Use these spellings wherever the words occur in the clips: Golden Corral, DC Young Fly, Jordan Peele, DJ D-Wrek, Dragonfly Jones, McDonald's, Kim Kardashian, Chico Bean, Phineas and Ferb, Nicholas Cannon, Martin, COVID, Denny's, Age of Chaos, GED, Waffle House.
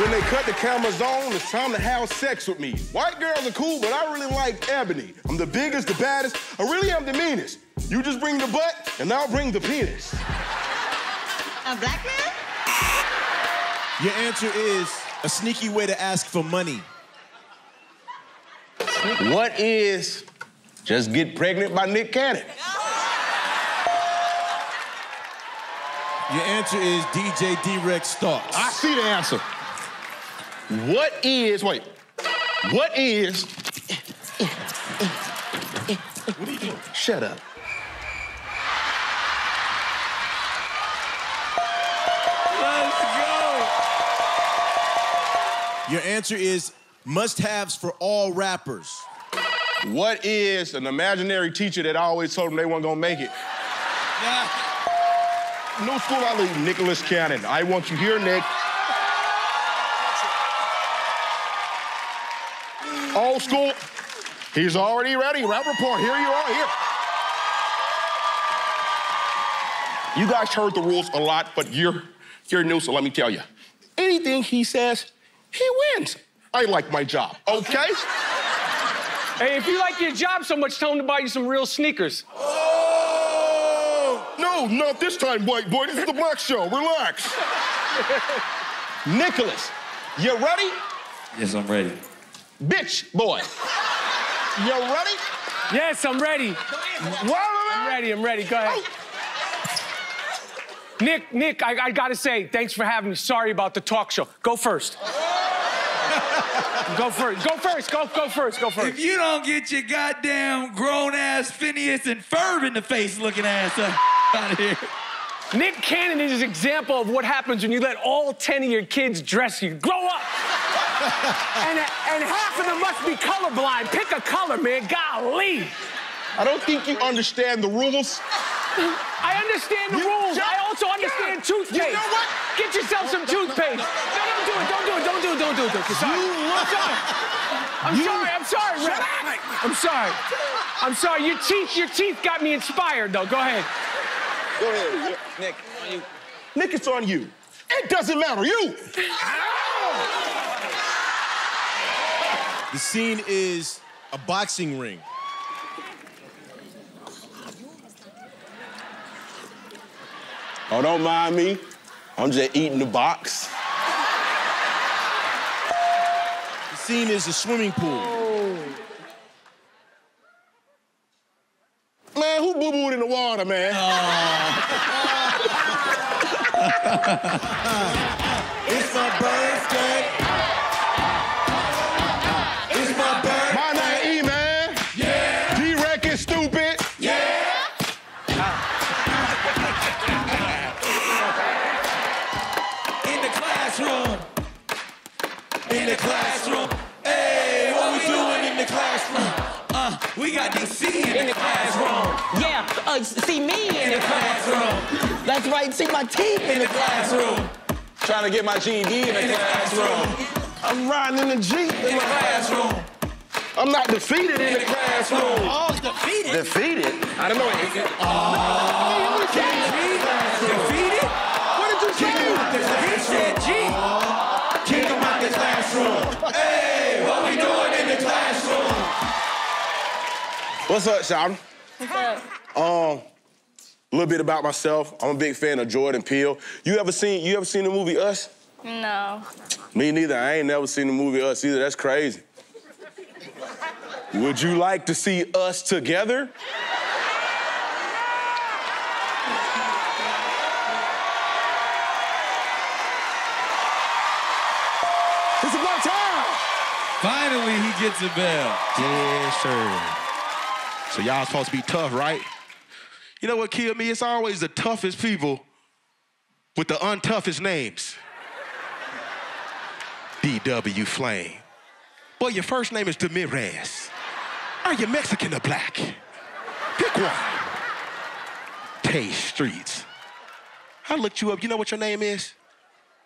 When they cut the cameras on, it's time to have sex with me. White girls are cool, but I really like ebony. I'm the biggest, the baddest, I really am the meanest. You just bring the butt, and I'll bring the penis. A black man? Your answer is a sneaky way to ask for money. What is Just Get Pregnant by Nick Cannon? Your answer is DJ D-Wrek Starts. I see the answer. What is... What are you doing? Shut up. Let's go. Your answer is must-haves for all rappers. What is an imaginary teacher that I always told them they weren't gonna make it? No school I leave, Nicholas Cannon. I want you here, Nick. Old school. He's already ready. Rap report, here you are, here. You guys heard the rules a lot, but you're new, so let me tell you. Anything he says, he wins. I like my job, okay? Hey, if you like your job so much, tell him to buy you some real sneakers. Oh! No, not this time, white boy. This is the black show. Relax. Nicholas, you ready? Yes, I'm ready. Bitch boy. You ready? Yes, I'm ready. I'm ready. Go ahead. Oh. Nick, I gotta say, thanks for having me. Sorry about the talk show. Go first. Go first. If you don't get your goddamn grown-ass Phineas and Ferb in the face looking ass out of here. Nick Cannon is an example of what happens when you let all 10 of your kids dress you. Grow up! and half of them must be colorblind. Pick a color, man. Golly! I don't think you understand the rules. I understand the rules. I also understand toothpaste. You know what? Get yourself some toothpaste. Don't do it. Sorry. I'm sorry. Shut up. I'm sorry. Your teeth got me inspired, though. Go ahead. Nick, on you. Nick, it's on you. It doesn't matter. You. Ow. The scene is a boxing ring. Oh, don't mind me. I'm just eating the box. The scene is a swimming pool. Man, who boo-booed in the water, man? It's my birthday. It's my birthday. My name E, man. Yeah. D-Wrek is stupid. Yeah. In the classroom. In the classroom. Hey, what we doing in the classroom? We got DC in the classroom. Yeah, see me in the classroom. That's right, see my teeth in the classroom. Trying to get my GED in the classroom. I'm riding in the Jeep in the classroom. I'm not defeated in the classroom. Oh, defeated? Defeated? I don't know. Defeated? What did you say? He said G. Kick him out the classroom. Hey, what we doing in the classroom? What's up, Sean? A little bit about myself. I'm a big fan of Jordan Peele. You ever seen the movie Us? No. Me neither. I ain't never seen the movie Us either. That's crazy. Would you like to see us together? It's about time. Finally, he gets a bell. Yes, sir. So y'all supposed to be tough, right? You know what killed me? It's always the toughest people with the untoughest names. D.W. Flame. Boy, your first name is Demirez. Are you Mexican or black? Pick one. Tay Streets. I looked you up. You know what your name is?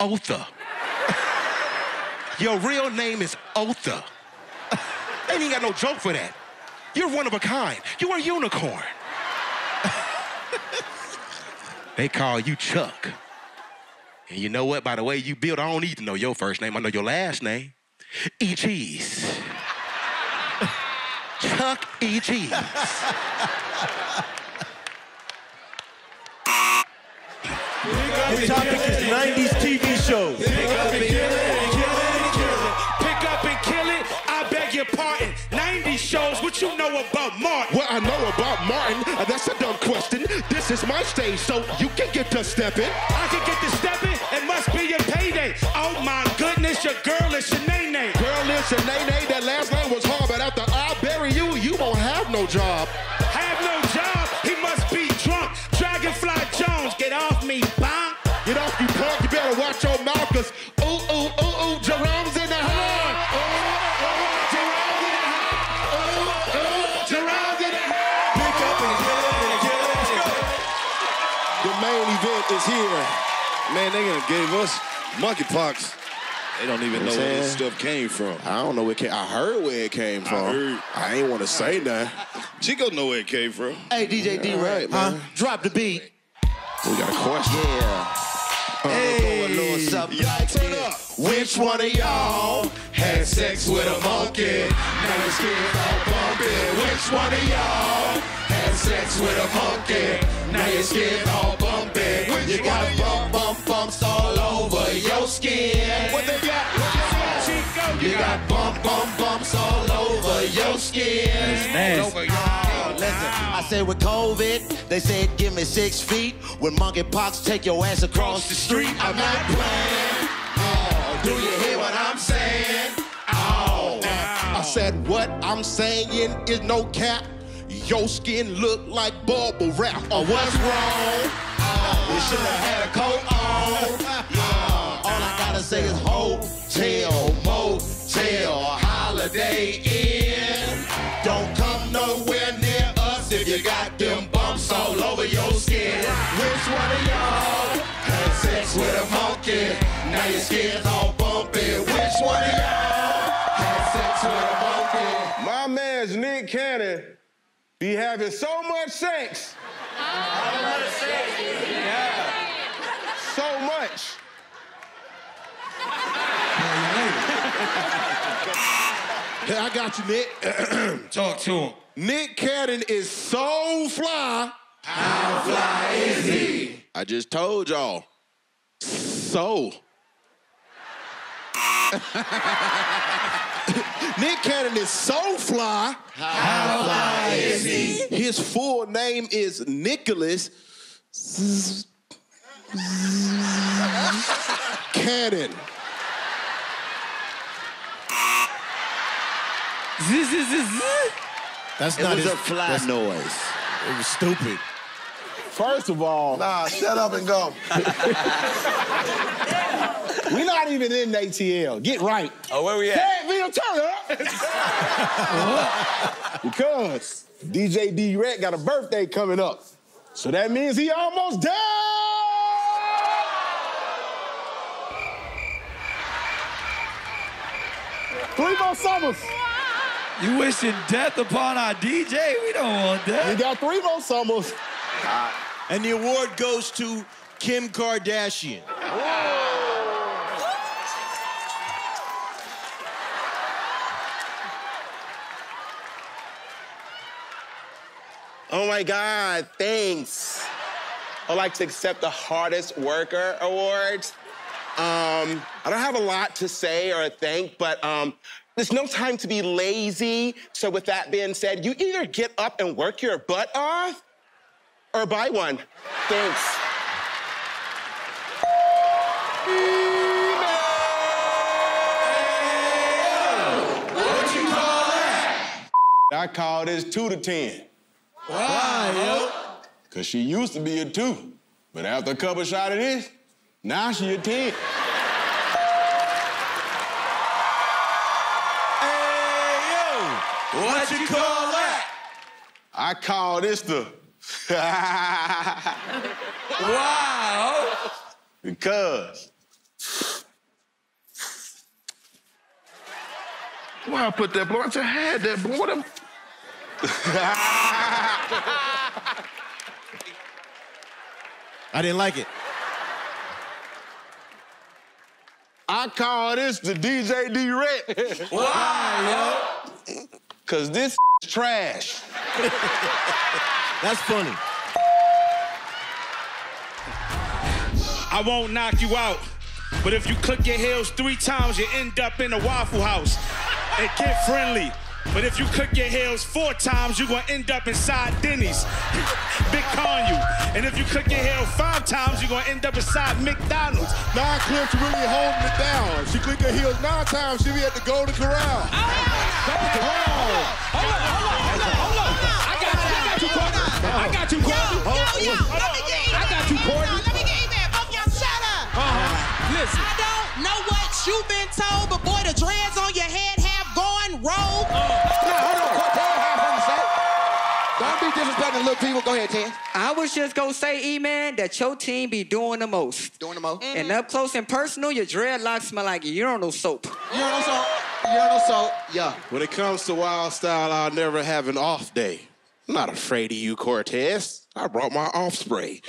Otha. Your real name is Otha. They ain't got no joke for that. You're one of a kind. You're a unicorn. They call you Chuck. And you know what? By the way you built, I don't need to know your first name. I know your last name. E. Cheese. Chuck E. Cheese. His topic is 90s TV shows. Pick up and kill it, kill it, kill it. Pick up and kill it, I beg your pardon. 90s shows, what you know about Martin? What I know about Martin, that's a dumb question. This is my stage, so you can get to stepping. I can get to stepping, it must be your payday. Oh my goodness, your girl is your nay-nay. Girl is your nay-nay, that last name was hard, but after I bury you, you won't have no job. Have no job, he must be drunk. Dragonfly Jones, get off me, bonk. Get off you punk, you better watch your mouth, cause ooh, ooh, ooh, ooh, Jerome's in the house. Is here. Man, they done gave us monkeypox. They don't even know where this stuff came from. I don't know where it came from. I heard where it came from. I ain't want to say nothing. Chico know where it came from. Hey, DJ D-Wrek, right, man. Drop the beat. We got a question. Yeah. Hey, y'all turn up. Which one of y'all had sex with a monkey? Now your skin's all bumpy. Which one of y'all had sex with a monkey? Now your skin's all bumpy. You got bump, bump, bumps all over your skin. What they got? Chico, you got bump, bump, bumps all over your skin. That's nasty. Oh, listen, I said with COVID, they said give me 6 feet. With monkeypox, take your ass across the street. I'm not playing. Oh, do you hear what I'm saying? Oh, I said what I'm saying is no cap. Your skin look like bubble wrap. Oh, what's wrong? We should have had a coat on. All I gotta say is hotel, motel, Holiday Inn. Don't come nowhere near us if you got them bumps all over your skin. Which one of y'all had sex with a monkey? Now your skin's all bumpy. Which one of y'all had sex with a monkey? My man's Nick Cannon be having so much sex. Yeah. So much. Hey, I got you, Nick. Talk to him. Nick Cannon is so fly. How fly is he? I just told y'all. So. Nick Cannon is so fly. How fly is he? His full name is Nicholas Cannon. That's not his fly noise. It was stupid. First of all, shut up and go. We're not even in ATL. Get right. Oh, where we at? We don't turn up. Because DJ D-Wrek got a birthday coming up. So that means he almost died. Three more summers. You wishing death upon our DJ? We don't want that. We got 3 more summers. And the award goes to Kim Kardashian. Whoa. Oh my God, thanks. I'd like to accept the Hardest Worker Award. I don't have a lot to say or thank, but there's no time to be lazy. So with that being said, you either get up and work your butt off or buy one. Thanks. What you call that? I call this 2 to 10. Why, yo? Because she used to be a 2, but after a couple shots of this, now she a 10. Hey, yo, what you call that? I call this the... Wow. Because... Why I put that, boy? I just had that, boy. Them... I didn't like it. I call this the DJ D-Wrek. Why, yo? Cause this is trash. That's funny. I won't knock you out, but if you click your heels 3 times, you end up in a Waffle House. And get friendly. But if you click your heels 4 times, you're gonna end up inside Denny's. Big con you. And if you click your heels 5 times, you're gonna end up inside McDonald's. 9 clips really holding it down. She click her heels 9 times, she'll be at the Golden Corral. Oh, Golden Corral. Hold on. I got you, Courtney. Let me get in there. Both y'all shut up. Listen. I don't know what you've been told, but boy, the dreads on your head have gone rogue. Don't be disrespecting little people. Go ahead, Ted. I was just gonna say, E-Man, that your team be doing the most. And up close and personal, your dreadlocks smell like urinal soap. Yeah. When it comes to wild style, I'll never have an off day. I'm not afraid of you, Cortez. I brought my off spray.